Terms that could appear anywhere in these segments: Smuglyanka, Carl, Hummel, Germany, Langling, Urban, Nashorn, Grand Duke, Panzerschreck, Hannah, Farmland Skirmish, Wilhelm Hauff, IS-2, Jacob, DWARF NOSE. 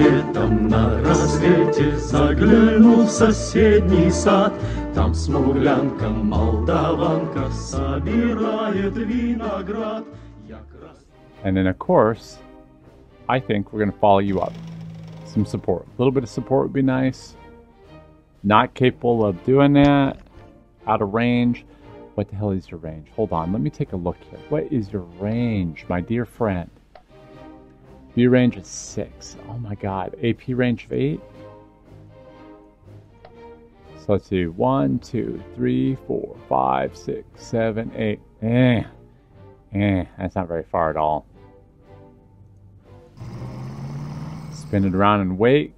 светом на рассвете заглянул в соседний сад. Там смуглянка, молдаванка собирает виноград. And then, of course, I think we're going to follow you up. Some support. A little bit of support would be nice. Not capable of doing that. Out of range. What the hell is your range? Hold on. Let me take a look here. What is your range, my dear friend? View range is 6. Oh my god. AP range of 8. So let's do 1, 2, 3, 4, 5, 6, 7, 8. That's not very far at all. Spin it around and wait.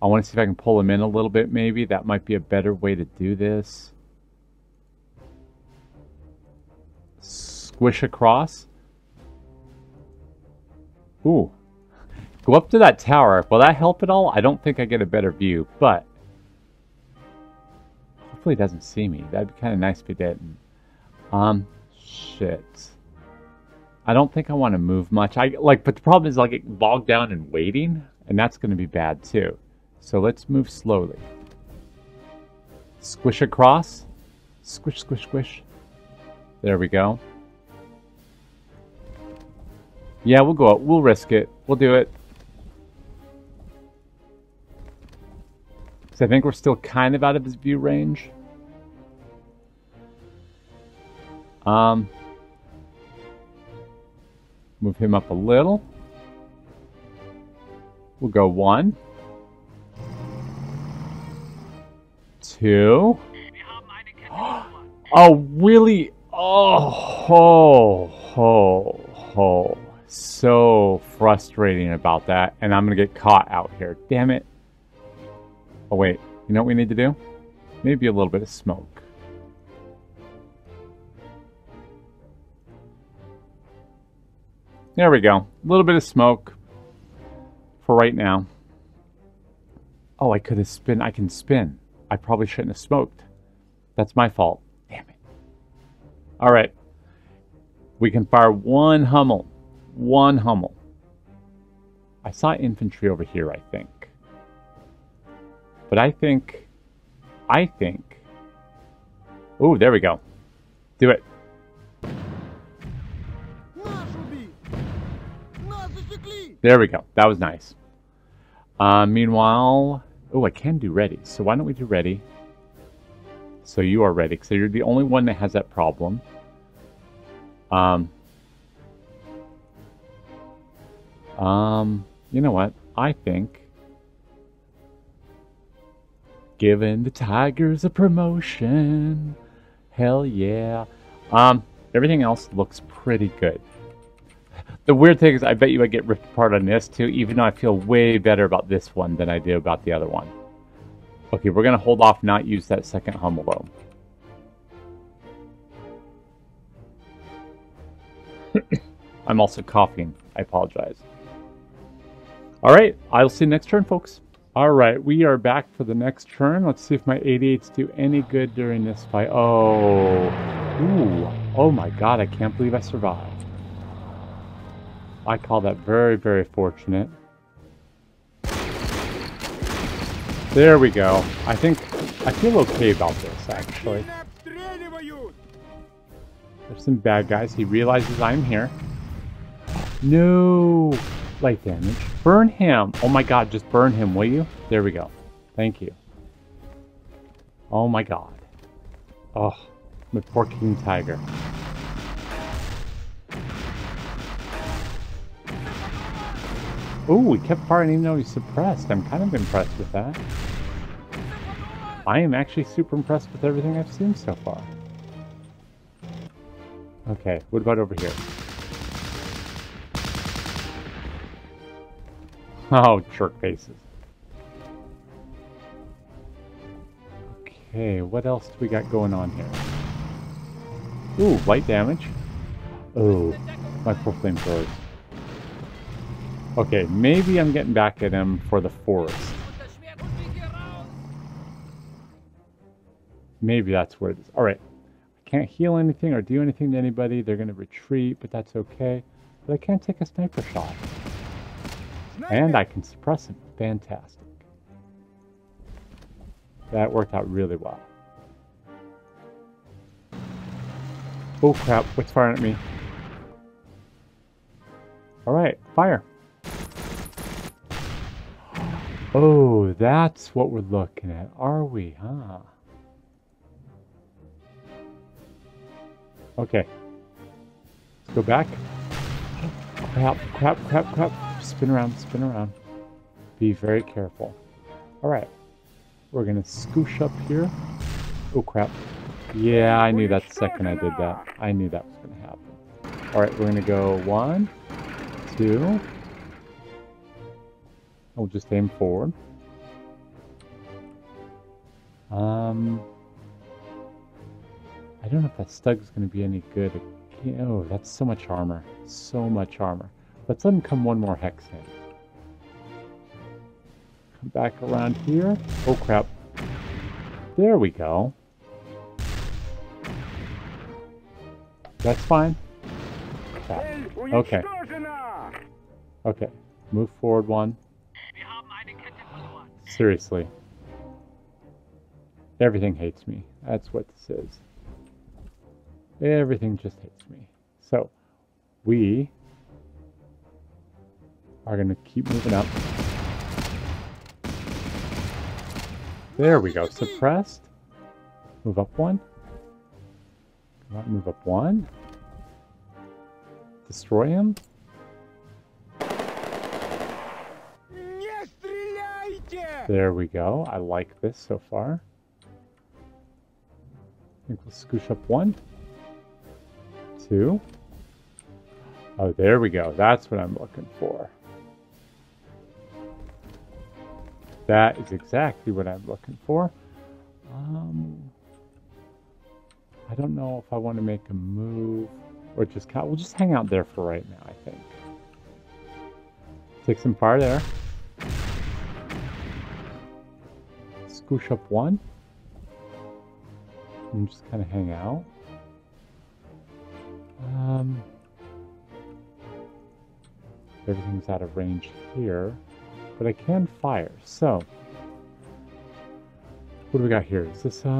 I want to see if I can pull him in a little bit maybe. That might be a better way to do this. Squish across. Ooh. Go up to that tower. Will that help at all? I don't think I get a better view, but hopefully he doesn't see me. That'd be kind of nice if he didn't. Shit. I don't think I want to move much. But the problem is I get bogged down in waiting, and that's going to be bad too. So let's move slowly. Squish across. Squish, squish, squish. There we go. Yeah, we'll go up. We'll risk it. We'll do it. So I think we're still kind of out of his view range. Move him up a little. We'll go 1, 2. Oh, really? Oh, ho, ho, ho. So frustrating about that. And I'm going to get caught out here. Damn it. Oh, wait. You know what we need to do? Maybe a little bit of smoke. There we go. A little bit of smoke for right now. Oh, I could have spin. I can spin. I probably shouldn't have smoked. That's my fault. Damn it. All right. We can fire one Hummel. One Hummel. I saw infantry over here, I think. But I think. Ooh, there we go. Do it. There we go. That was nice. Meanwhile, oh, I can do ready. So why don't we do ready? So you are ready. So you're the only one that has that problem. You know what? I think giving the Tigers a promotion. Hell yeah. Everything else looks pretty good. The weird thing is I bet you I get ripped apart on this too, even though I feel way better about this one than I do about the other one. Okay, we're going to hold off, not use that second Hummel though. I'm also coughing. I apologize. Alright, I'll see you next turn, folks. Alright, we are back for the next turn. Let's see if my 88s do any good during this fight. Oh. Ooh. Oh my god, I can't believe I survived. I call that very, very fortunate. There we go. I think I feel okay about this, actually. There's some bad guys. He realizes I'm here. No! Light damage. Burn him! Oh my god, just burn him, will you? There we go. Thank you. Oh my god. Oh, my poor King Tiger. Ooh, he kept firing even though he's suppressed. I'm kind of impressed with that. I am actually super impressed with everything I've seen so far. Okay, what about over here? Oh, jerk faces. Okay, what else do we got going on here? Ooh, light damage. Oh, my poor flamethrowers. Okay, maybe I'm getting back at him for the forest. Maybe that's where it is. Alright. I can't heal anything or do anything to anybody. They're going to retreat, but that's okay. But I can't take a sniper shot. And I can suppress him. Fantastic. That worked out really well. Oh crap, what's firing at me? Alright, fire. Oh, that's what we're looking at, are we, huh? Okay. Let's go back. Crap, crap, crap, crap. Spin around, spin around. Be very careful. Alright. We're gonna scoosh up here. Oh crap. Yeah, I knew that the second I did that. I knew that was gonna happen. Alright, we're gonna go 1, 2. We'll just aim forward. I don't know if that stug's gonna be any good. Oh, that's so much armor. So much armor. Let's let him come one more hex in. Come back around here. Oh crap. There we go. That's fine. Crap. Okay. Okay. Move forward one. Seriously. Everything hates me. That's what this is. Everything just hates me. So, we are going to keep moving up. There we go. Suppressed. Move up one. Come on, move up one. Destroy him. There we go. I like this so far. I think we'll scoosh up 1, 2. Oh, there we go. That's what I'm looking for. That is exactly what I'm looking for. I don't know if I want to make a move or just cut. We'll just hang out there for right now, I think. Take some fire there. Scoosh up one. And just kind of hang out. Everything's out of range here. But I can fire, so. What do we got here? Is this, no,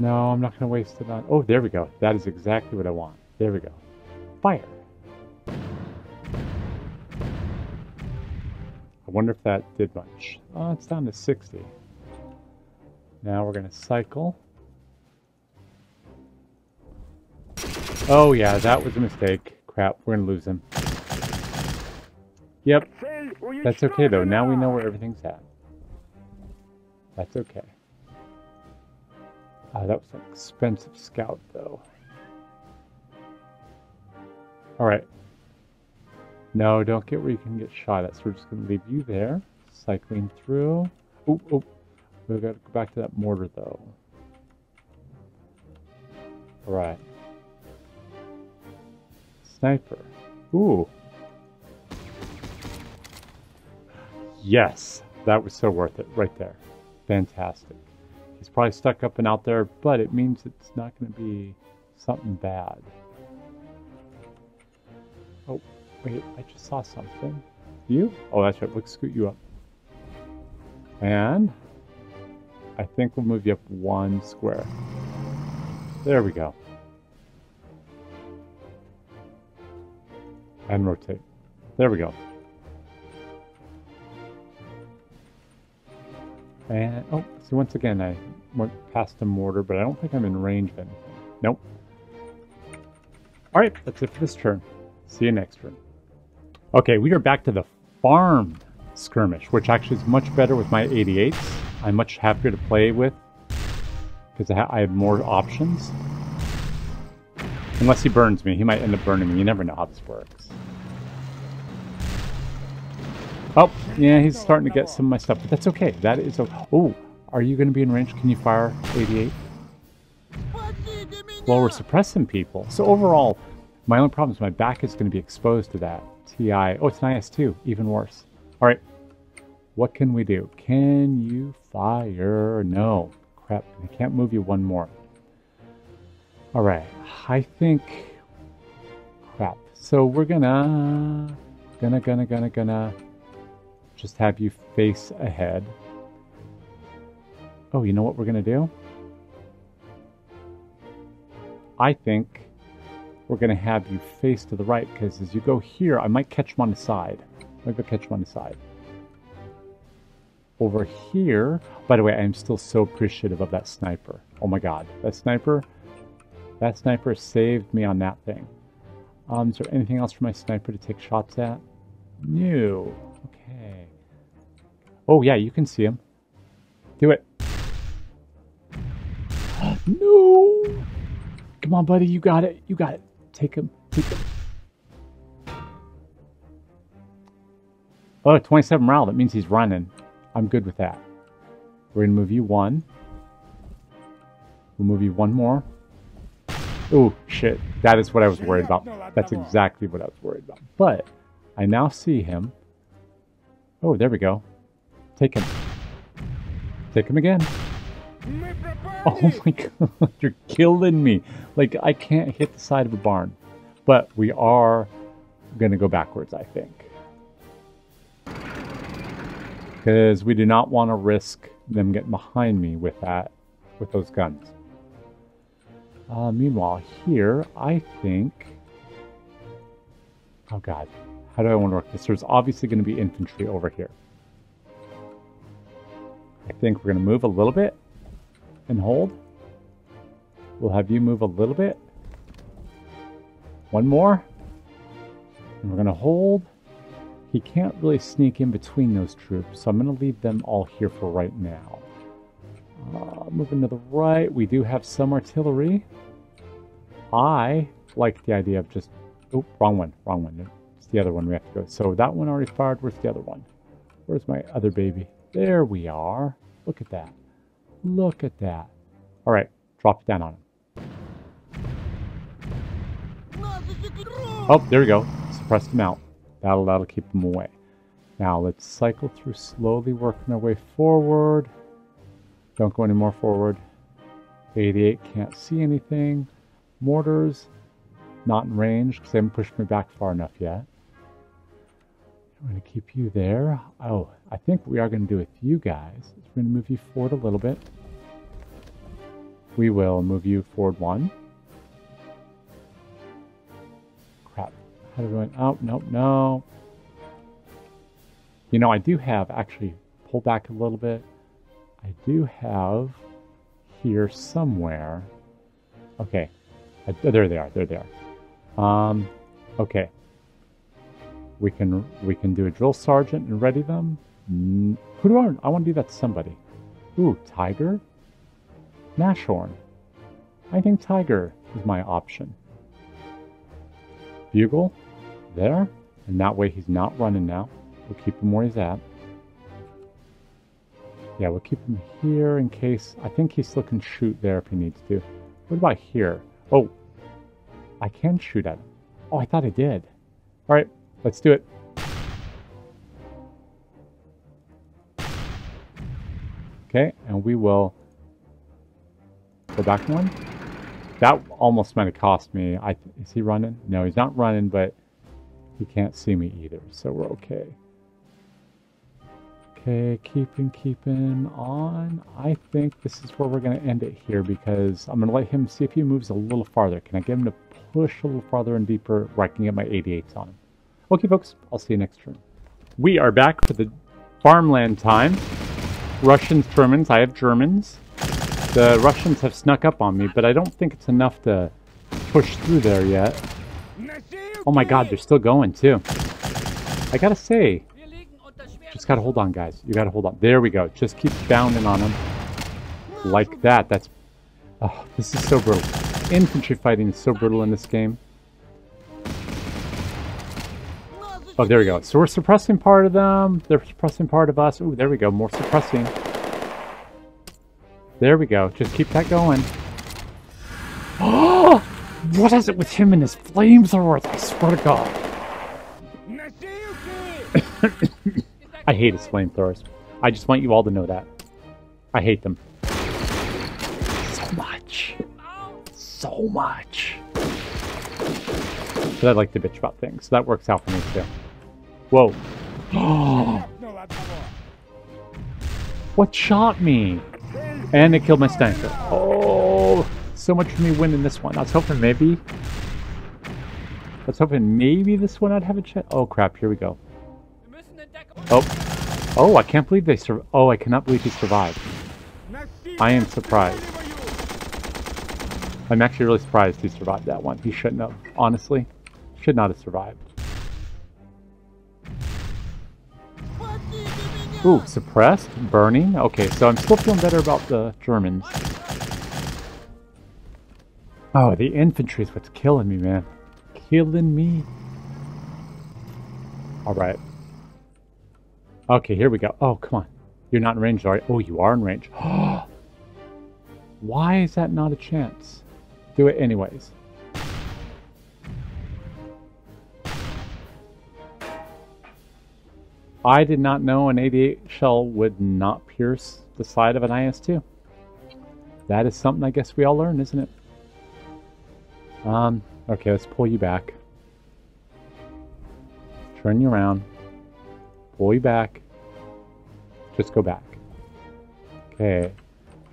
I'm not going to waste it on... Oh, there we go. That is exactly what I want. There we go. Fire! I wonder if that did much. Oh, it's down to 60. Now we're going to cycle. Oh yeah, that was a mistake. Crap, we're going to lose him. Yep. That's okay though. Now we know where everything's at. That's okay. That was an expensive scout though. Alright. No, don't get where you can get shot at. So we're just going to leave you there. Cycling through. Oop, oop. We've got to go back to that mortar though. Alright. Sniper. Ooh. Yes, that was so worth it right there. Fantastic. He's probably stuck up and out there, but it means it's not going to be something bad. Oh, wait, I just saw something. You? Oh, that's right. Let's scoot you up. And I think we'll move you up one square. There we go. And rotate. There we go. And, oh, so once again, I went past the mortar, but I don't think I'm in range of anything. Nope. Alright, that's it for this turn. See you next turn. Okay, we are back to the farm skirmish, which actually is much better with my 88s. I'm much happier to play with, because I have more options. Unless he burns me. He might end up burning me. You never know how this works. Oh, yeah, he's starting to get some of my stuff, but that's okay. That is okay. Oh, are you going to be in range? Can you fire 88? Well, we're suppressing people. So overall, my only problem is my back is going to be exposed to that. TI. Oh, it's an IS-2. Even worse. All right. What can we do? Can you fire? No. Crap. I can't move you one more. All right. I think... Crap. So we're gonna... Just have you face ahead. Oh, you know what we're going to do? I think we're going to have you face to the right, because as you go here, I might catch them on the side. I'm going to go catch them on the side. Over here... By the way, I am still so appreciative of that sniper. Oh my god. That sniper saved me on that thing. Is there anything else for my sniper to take shots at? No. Okay. Oh yeah, you can see him. Do it. No! Come on, buddy. You got it. You got it. Take him. Take him. Oh, 27 morale. That means he's running. I'm good with that. We're going to move you one. We'll move you one more. Oh, shit. That is what I was worried about. That's exactly what I was worried about. But I now see him. Oh, there we go. Take him. Take him again. Oh my god, you're killing me. Like, I can't hit the side of a barn. But we are going to go backwards, I think. Because we do not want to risk them getting behind me with that, with those guns. Meanwhile, here, I think... Oh god, how do I want to work this? There's obviously going to be infantry over here. I think we're going to move a little bit and hold. We'll have you move a little bit. One more. And we're going to hold. He can't really sneak in between those troops, so I'm going to leave them all here for right now. Moving to the right, we do have some artillery. I like the idea of just... Oh, wrong one. It's the other one we have to go. So that one already fired. Where's the other one? Where's my other baby? There we are. Look at that. Look at that. All right, drop it down on him. Oh, there we go. Suppressed him out. That'll keep them away. Now let's cycle through slowly, working our way forward. Don't go any more forward. 88 can't see anything. Mortars, not in range because they haven't pushed me back far enough yet. I'm going to keep you there. Oh, I think what we are going to do with you guys is we're going to move you forward a little bit. We will move you forward one. Everyone, oh, no. You know, I do have, actually, pull back a little bit. I do have here somewhere. Okay. There they are. Okay. We can do a drill sergeant and ready them. Who do I want to do that to somebody? Ooh, Tiger? Nashorn. I think Tiger is my option. Bugle. There, and that way he's not running now. We'll keep him where he's at. Yeah, we'll keep him here in case... I think he still can shoot there if he needs to. What about here? Oh, I can shoot at him. Oh, I thought I did. All right, let's do it. Okay, and we will go back one. That almost might have cost me. Is he running? No, he's not running, but... He can't see me either, so we're okay. Okay, keeping on. I think this is where we're going to end it here, because I'm going to let him see if he moves a little farther. Can I get him to push a little farther and deeper where I can get my 88s on him? Okay, folks, I'll see you next turn. We are back for the farmland time. Russians, Germans. I have Germans. The Russians have snuck up on me, but I don't think it's enough to push through there yet. Oh my god, they're still going too. I gotta say, just gotta hold on, guys. You gotta hold on. There we go. Just keep bounding on them. Like that. That's... Oh, this is so brutal. Infantry fighting is so brutal in this game. Oh, there we go. So we're suppressing part of them. They're suppressing part of us. Ooh, there we go. More suppressing. There we go. Just keep that going. Oh! What is it with him and his flamethrowers? I swear to god. I hate his flamethrowers. I just want you all to know that. I hate them. So much. So much. But I like to bitch about things, so that works out for me too. Whoa. What shot me? And it killed my sniper. Oh, so much for me winning this one. I was hoping maybe... this one I'd have a chance. Oh crap, here we go. Oh. Oh, I can't believe they survived. Oh, I cannot believe he survived. I am surprised. I'm actually really surprised he survived that one. He shouldn't have, honestly. Should not have survived. Ooh, suppressed, burning. Okay, so I'm still feeling better about the Germans. Oh, the infantry is what's killing me, man. Killing me. Alright. Okay, here we go. Oh, come on. You're not in range, are you? Oh, you are in range. Why is that not a chance? Do it anyways. I did not know an 88 shell would not pierce the side of an IS-2. That is something I guess we all learn, isn't it? Okay, let's pull you back. Turn you around. Pull you back. Just go back. Okay,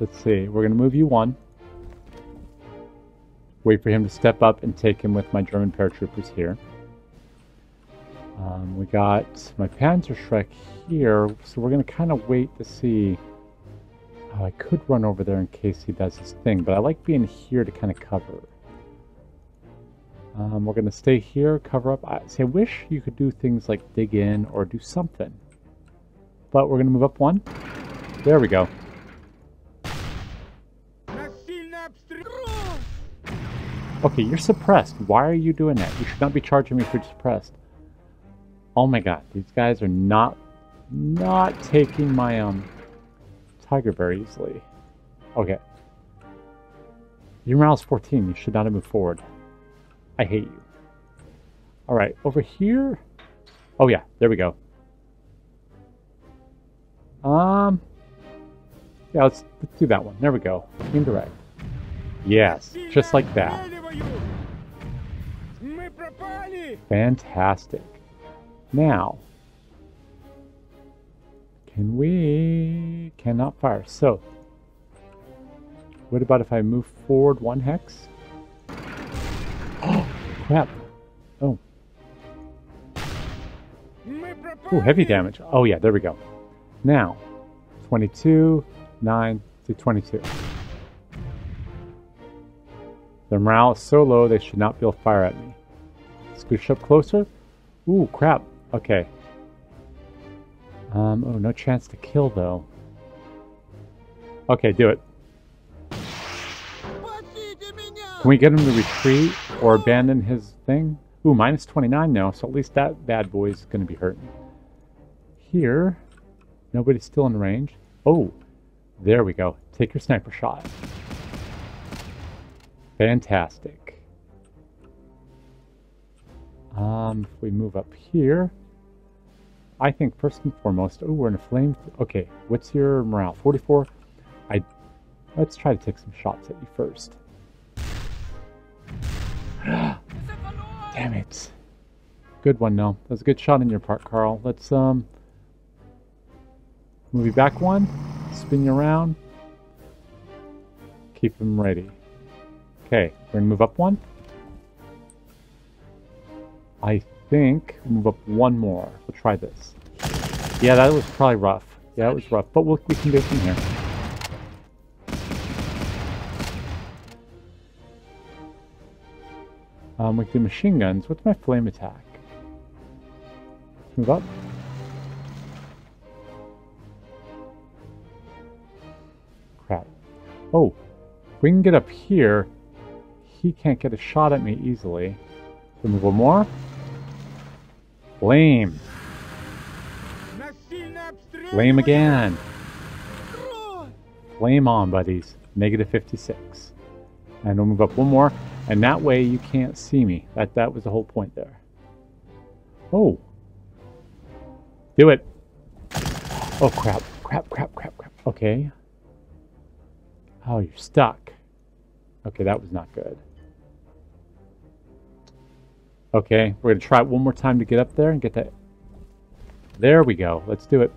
let's see. We're going to move you one. Wait for him to step up and take him with my German paratroopers here. We got my Panzerschreck here, so we're going to kind of wait to see. Oh, I could run over there in case he does his thing, but I like being here to kind of cover. We're going to stay here, cover up. I wish you could do things like dig in or do something. But we're going to move up one. There we go. Okay, you're suppressed. Why are you doing that? You should not be charging me for suppressed. Oh my god, these guys are not taking my tiger very easily. Okay. Your morale is 14. You should not have moved forward. I hate you. Alright, over here. Oh yeah, there we go. Yeah, let's do that one. There we go. Indirect. Yes, just like that. Fantastic. Now, can we... cannot fire. So, what about if I move forward one hex? Oh, crap. Oh. Oh, heavy damage. Oh yeah, there we go. Now, 22, 9 to 22. Their morale is so low they should not be able to fire at me. Scooch up closer. Ooh, crap. Okay. Oh, no chance to kill though. Okay, do it. Can we get him to retreat or abandon his thing? Ooh, minus 29 now, so at least that bad boy is going to be hurting. Here, nobody's still in range. Oh, there we go. Take your sniper shot. Fantastic. If we move up here, I think first and foremost, oh, we're in a flame. Okay, what's your morale? 44. Let's try to take some shots at you first. Damn it. Good one, though. That was a good shot on your part, Carl. Let's move you back one, spin you around, keep him ready. Okay, we're gonna move up one. I think move up one more. We'll try this. Yeah, that was probably rough. Yeah, it was rough, but we can do it from here. With the machine guns, what's my flame attack? Move up. Crap. Oh, we can get up here. He can't get a shot at me easily. So move one more. Flame. Flame again. Flame on, buddies. Negative 56. And we'll move up one more. And that way you can't see me. That was the whole point there. Oh. Do it. Oh, crap. Crap, crap, crap, crap. Okay. Oh, you're stuck. Okay, that was not good. Okay, we're going to try it one more time to get up there and get that There we go. Let's do it.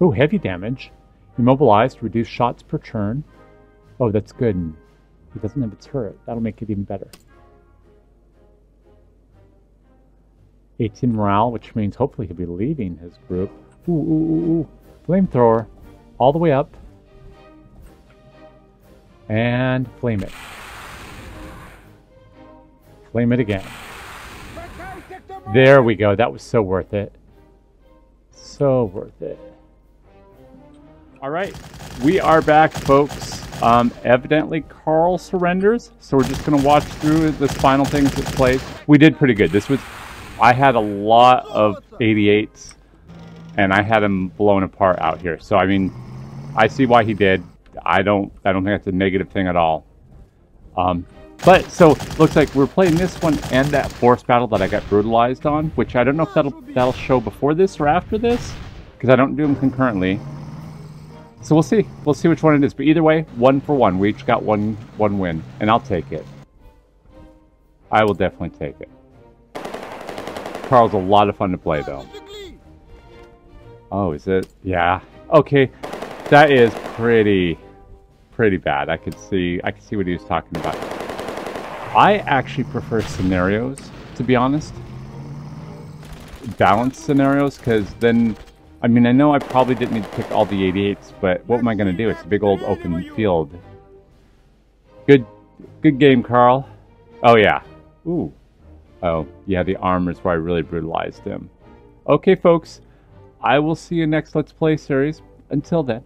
Oh, heavy damage. Immobilized, reduce shots per turn. Oh, that's good. And it doesn't have a turret. That'll make it even better. 18 morale, which means hopefully he'll be leaving his group. Ooh, ooh, ooh, ooh. Flamethrower. All the way up. And flame it. Flame it again. There we go. That was so worth it. So worth it. All right. We are back, folks. Evidently, Carl surrenders. So we're just going to watch through the final things that played. We did pretty good. This was... I had a lot of 88s. And I had him blown apart out here. So, I mean, I see why he did. I don't think that's a negative thing at all. But, so, looks like we're playing this one and that force battle that I got brutalized on, which I don't know if that'll show before this or after this, because I don't do them concurrently. So we'll see. We'll see which one it is. But either way, 1 for 1. We each got one win, and I'll take it. I will definitely take it. Carl's a lot of fun to play, though. Oh, is it? Yeah. Okay. That is pretty bad. I could see what he was talking about. I actually prefer scenarios, to be honest. Balanced scenarios, because then, I mean, I know I probably didn't need to pick all the 88s, but what am I going to do? It's a big old open field. Good game, Carl. Oh, yeah. Ooh. Oh, yeah, the armor's where I really brutalized him. Okay, folks. I will see you next Let's Play series. Until then.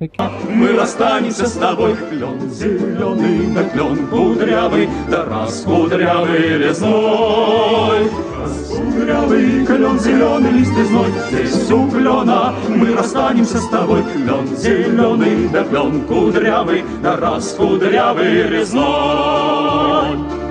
Мы расстанемся с тобой, клен зеленый, да клен кудрявый, да раз кудрявый лесной. Раз кудрявый, клен зеленый, лист лесной, здесь у клена. Мы расстанемся с тобой, клен зеленый, да клен кудрявый, да раз кудрявый лесной.